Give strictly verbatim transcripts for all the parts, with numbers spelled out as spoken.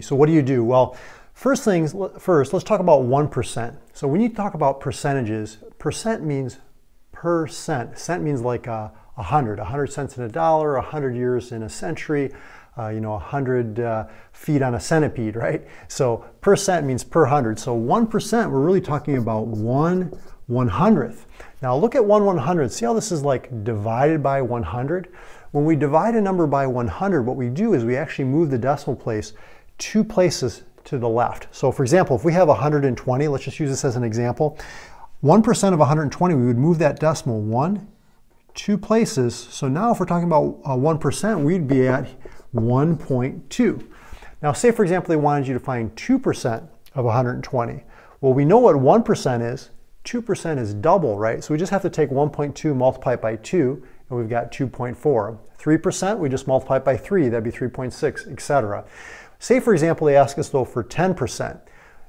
So what do you do? Well, first things first, let's talk about one percent. So when you talk about percentages, percent means per cent. Cent means like a uh, hundred, a hundred cents in a dollar, a hundred years in a century, uh, you know, a hundred uh, feet on a centipede, right? So per cent means per hundred. So one percent, we're really talking about one one hundredth. Now look at one one hundredth. See how this is like divided by one hundred? When we divide a number by one hundred, what we do is we actually move the decimal place two places to the left. So for example, if we have one hundred twenty, let's just use this as an example. one percent of one hundred twenty, we would move that decimal one, two places. So now if we're talking about uh, one percent, we'd be at one point two. Now say for example, they wanted you to find two percent of one hundred twenty. Well, we know what one percent is. two percent is double, right? So we just have to take one point two, multiply it by two, and we've got two point four. three percent, we just multiply it by three, that'd be three point six, et cetera. Say for example, they ask us though for ten percent.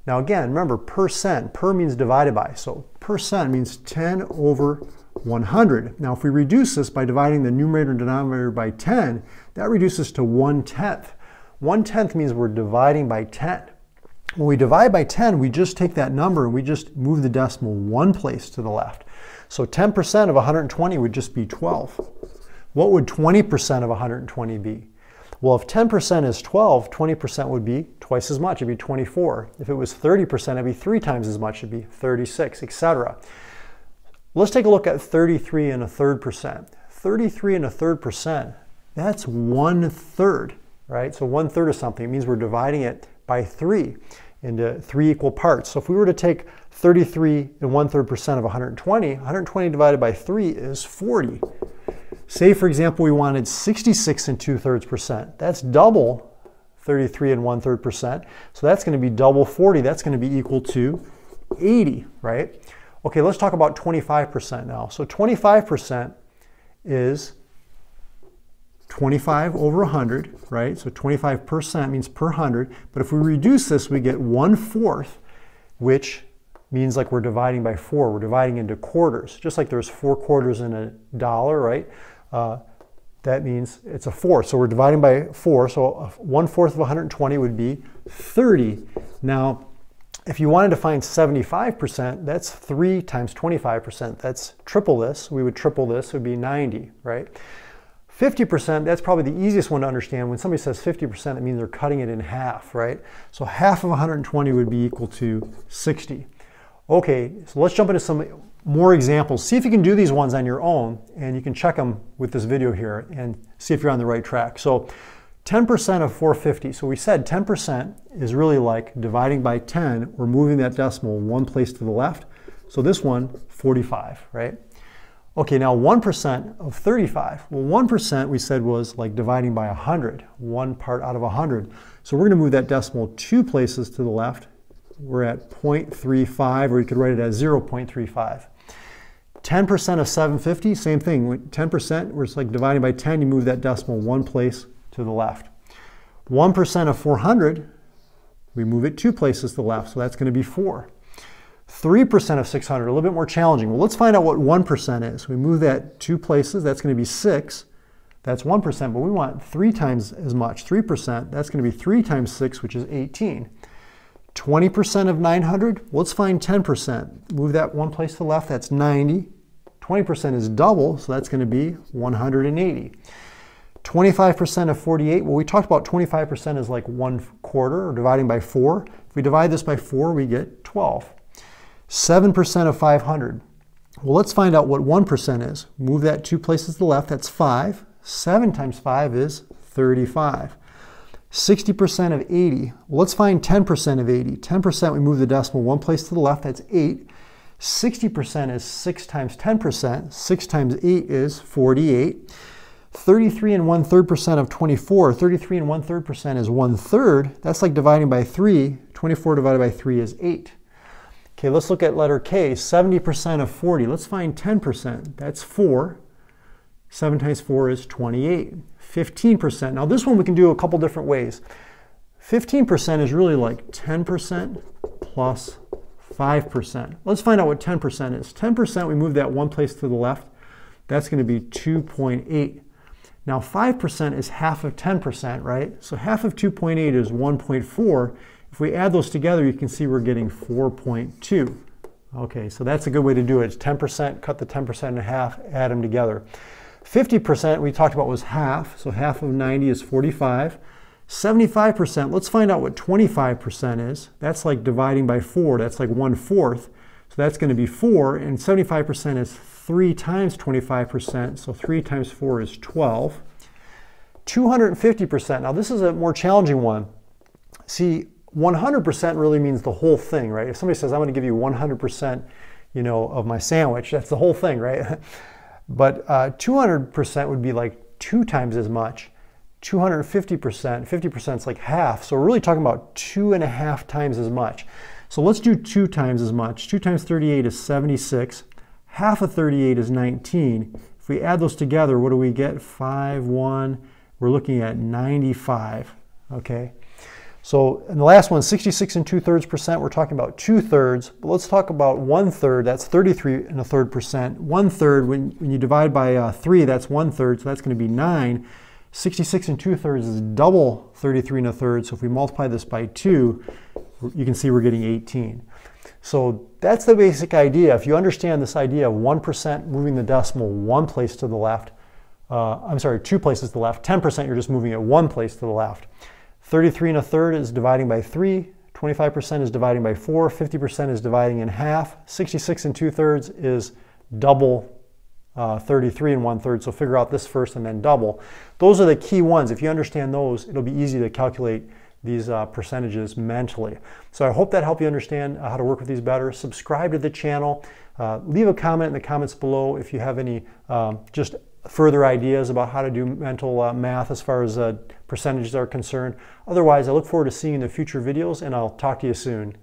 Now again, remember percent, per means divided by. So percent means ten over one hundred. Now if we reduce this by dividing the numerator and denominator by ten, that reduces to one tenth. one tenth means we're dividing by ten. When we divide by ten, we just take that number and we just move the decimal one place to the left. So ten percent of one hundred twenty would just be twelve. What would twenty percent of one hundred twenty be? Well, if ten percent is twelve, twenty percent would be twice as much, it'd be twenty-four. If it was thirty percent, it'd be three times as much, it'd be thirty-six, et cetera. Let's take a look at thirty-three and a third percent. thirty-three and a third percent, that's one third, right? So one third of something, it means we're dividing it by three into three equal parts. So if we were to take thirty-three and one third percent of one hundred twenty, one hundred twenty divided by three is forty. Say for example, we wanted sixty-six and two thirds percent. That's double thirty-three and one third percent. So that's gonna be double forty. That's gonna be equal to eighty, right? Okay, let's talk about twenty-five percent now. So twenty-five percent is twenty-five over one hundred, right? So twenty-five percent means per one hundred. But if we reduce this, we get one fourth, which means like we're dividing by four. We're dividing into quarters. Just like there's four quarters in a dollar, right? Uh, that means it's a fourth. So we're dividing by four. So one fourth of one hundred twenty would be thirty. Now, if you wanted to find seventy-five percent, that's three times twenty-five percent. That's triple this. We would triple this. It would be ninety, right? fifty percent, that's probably the easiest one to understand. When somebody says fifty percent, it means they're cutting it in half, right? So half of one hundred twenty would be equal to sixty. Okay, so let's jump into some more examples. See if you can do these ones on your own, and you can check them with this video here and see if you're on the right track. So ten percent of four hundred fifty. So we said ten percent is really like dividing by ten or moving that decimal one place to the left. So this one, forty-five, right? Okay, now one percent of thirty-five. Well, one percent we said was like dividing by one hundred, one part out of one hundred. So we're gonna move that decimal two places to the left. We're at zero point three five, or you could write it as zero point three five. ten percent of seven hundred fifty, same thing. ten percent, where it's like dividing by ten, you move that decimal one place to the left. one percent of four hundred, we move it two places to the left, so that's gonna be four. three percent of six hundred, a little bit more challenging. Well, let's find out what one percent is. We move that two places, that's gonna be six. That's one percent, but we want three times as much. three percent, that's gonna be three times six, which is eighteen. twenty percent of nine hundred, let's find ten percent. Move that one place to the left, that's ninety. twenty percent is double, so that's gonna be one hundred eighty. twenty-five percent of forty-eight, well, we talked about twenty-five percent is like one quarter, or dividing by four. If we divide this by four, we get twelve. seven percent of five hundred. Well, let's find out what one percent is. Move that two places to the left, that's five. seven times five is thirty-five. sixty percent of eighty. Well, let's find ten percent of eighty. ten percent, we move the decimal one place to the left, that's eight. sixty percent is six times ten percent. six times eight is forty-eight. thirty-three and one third percent of twenty-four. thirty-three and one third percent is one third. That's like dividing by three. twenty-four divided by three is eight. Okay, let's look at letter K, seventy percent of forty. Let's find ten percent, that's four. seven times four is twenty-eight. fifteen percent, now this one we can do a couple different ways. fifteen percent is really like ten percent plus five percent. Let's find out what ten percent is. ten percent, we move that one place to the left, that's gonna be two point eight. Now five percent is half of ten percent, right? So half of two point eight is one point four. If we add those together, you can see we're getting four point two. Okay, so that's a good way to do it. ten percent, cut the ten percent in half, add them together. fifty percent we talked about was half, so half of ninety is forty-five. seventy-five percent, let's find out what twenty-five percent is. That's like dividing by four, that's like one-fourth. So that's going to be four, and seventy-five percent is three times twenty-five percent, so three times four is twelve. two hundred fifty percent, now this is a more challenging one. See, one hundred percent really means the whole thing, right? If somebody says, I'm going to give you one hundred percent, you know, of my sandwich, that's the whole thing, right? But uh, two hundred percent would be like two times as much. two hundred fifty percent, fifty percent is like half, so we're really talking about two and a half times as much. So let's do two times as much. Two times thirty-eight is seventy-six. Half of thirty-eight is nineteen. If we add those together, what do we get? Five, one, we're looking at ninety-five, okay? So in the last one, sixty-six and two-thirds percent, we're talking about two-thirds, but let's talk about one-third, that's thirty-three and a third percent. One-third, when, when you divide by uh, three, that's one-third, so that's gonna be nine. sixty-six and two-thirds is double thirty-three and a third, so if we multiply this by two, you can see we're getting eighteen. So that's the basic idea. If you understand this idea of one percent moving the decimal one place to the left, uh, I'm sorry, two places to the left, ten percent you're just moving it one place to the left. thirty-three and a third is dividing by three, twenty-five percent is dividing by four, fifty percent is dividing in half, sixty-six and two-thirds is double uh, thirty-three and one-third, so figure out this first and then double. Those are the key ones. If you understand those, it'll be easy to calculate these uh, percentages mentally. So I hope that helped you understand uh, how to work with these better. Subscribe to the channel. Uh, leave a comment in the comments below if you have any um, just further ideas about how to do mental uh, math as far as uh, percentages are concerned. Otherwise, I look forward to seeing you in the future videos, and I'll talk to you soon.